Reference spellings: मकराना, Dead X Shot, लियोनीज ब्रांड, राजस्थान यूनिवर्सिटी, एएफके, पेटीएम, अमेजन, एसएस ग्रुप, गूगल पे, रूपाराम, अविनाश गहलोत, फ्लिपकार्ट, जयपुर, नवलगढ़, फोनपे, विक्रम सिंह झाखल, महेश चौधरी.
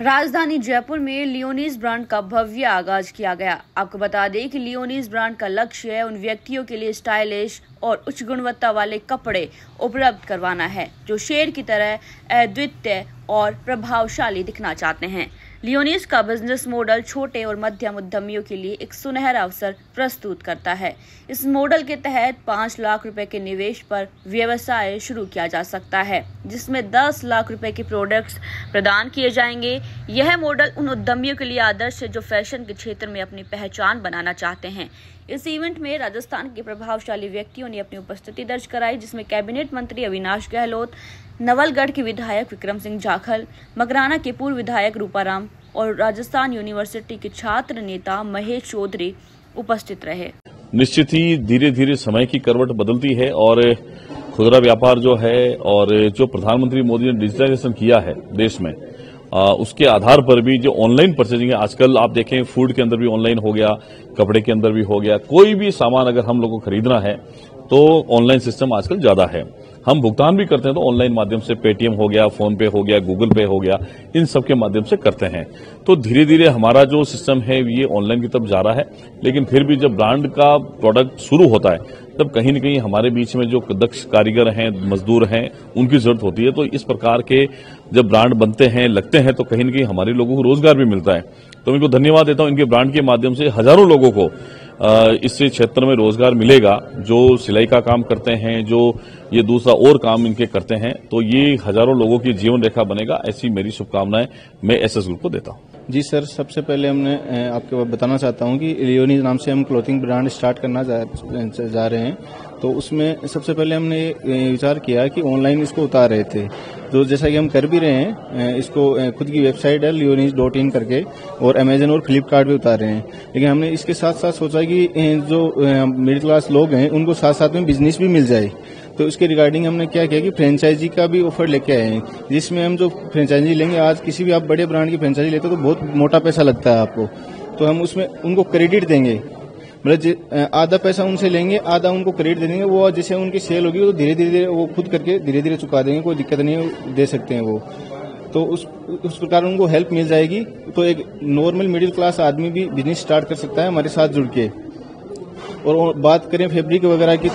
राजधानी जयपुर में लियोनीज ब्रांड का भव्य आगाज किया गया। आपको बता दें कि लियोनीज ब्रांड का लक्ष्य है उन व्यक्तियों के लिए स्टाइलिश और उच्च गुणवत्ता वाले कपड़े उपलब्ध करवाना है जो शेर की तरह अद्वितीय और प्रभावशाली दिखना चाहते हैं। लियोनीज का बिजनेस मॉडल छोटे और मध्यम उद्यमियों के लिए एक सुनहरा अवसर प्रस्तुत करता है। इस मॉडल के तहत 5 लाख रुपए के निवेश पर व्यवसाय शुरू किया जा सकता है, जिसमें 10 लाख रुपए के प्रोडक्ट्स प्रदान किए जाएंगे। यह मॉडल उन उद्यमियों के लिए आदर्श है जो फैशन के क्षेत्र में अपनी पहचान बनाना चाहते हैं। इस इवेंट में राजस्थान के प्रभावशाली व्यक्तियों ने अपनी उपस्थिति दर्ज कराई, जिसमें कैबिनेट मंत्री अविनाश गहलोत, नवलगढ़ के विधायक विक्रम सिंह झाखल, मकराना के पूर्व विधायक रूपाराम और राजस्थान यूनिवर्सिटी के छात्र नेता महेश चौधरी उपस्थित रहे। निश्चित ही धीरे धीरे समय की करवट बदलती है और खुदरा व्यापार जो है और जो प्रधानमंत्री मोदी ने डिजिटाइजेशन किया है देश में, उसके आधार पर भी जो ऑनलाइन परचेजिंग है, आजकल आप देखें फूड के अंदर भी ऑनलाइन हो गया, कपड़े के अंदर भी हो गया, कोई भी सामान अगर हम लोगों को खरीदना है तो ऑनलाइन सिस्टम आजकल ज्यादा है। हम भुगतान भी करते हैं तो ऑनलाइन माध्यम से पेटीएम हो गया, फोनपे हो गया, गूगल पे हो गया, इन सब के माध्यम से करते हैं। तो धीरे धीरे हमारा जो सिस्टम है ये ऑनलाइन की तरफ जा रहा है, लेकिन फिर भी जब ब्रांड का प्रोडक्ट शुरू होता है तब कहीं न कहीं हमारे बीच में जो दक्ष कारीगर हैं, मजदूर हैं, उनकी जरूरत होती है। तो इस प्रकार के जब ब्रांड बनते हैं, लगते हैं, तो कहीं न कहीं हमारे लोगों को रोजगार भी मिलता है। तो इनको धन्यवाद देता हूँ, इनके ब्रांड के माध्यम से हजारों लोगों को इस क्षेत्र में रोजगार मिलेगा। जो सिलाई का काम करते हैं, जो ये दूसरा और काम इनके करते हैं, तो ये हजारों लोगों की जीवन रेखा बनेगा, ऐसी मेरी शुभकामनाएं मैं एसएस ग्रुप को देता हूं। जी सर, सबसे पहले हमने आपको बताना चाहता हूं कि लियोनीज नाम से हम क्लोथिंग ब्रांड स्टार्ट करना जा रहे हैं। तो उसमें सबसे पहले हमने विचार किया कि ऑनलाइन इसको उतार रहे थे, तो जैसा कि हम कर भी रहे हैं, इसको खुद की वेबसाइट है लियोनीज.इन करके, और अमेजन और फ्लिपकार्ट पे उतार रहे हैं। लेकिन हमने इसके साथ साथ सोचा कि जो मिडिल क्लास लोग हैं उनको साथ साथ में बिजनेस भी मिल जाए। तो इसके रिगार्डिंग हमने क्या किया कि फ्रेंचाइजी का भी ऑफर लेके आए हैं, जिसमें हम जो फ्रेंचाइजी लेंगे, आज किसी भी आप बड़े ब्रांड की फ्रेंचाइजी लेते हो तो बहुत मोटा पैसा लगता है आपको, तो हम उसमें उनको क्रेडिट देंगे, मतलब आधा पैसा उनसे लेंगे, आधा उनको क्रेडिट दे देंगे। वो जैसे उनकी सेल होगी तो धीरे धीरे वो खुद करके धीरे धीरे चुका देंगे, कोई दिक्कत नहीं, दे सकते हैं वो। तो उस प्रकार उनको हेल्प मिल जाएगी। तो एक नॉर्मल मिडिल क्लास आदमी भी बिजनेस स्टार्ट कर सकता है हमारे साथ जुड़ के। और बात करें फैब्रिक वगैरह की,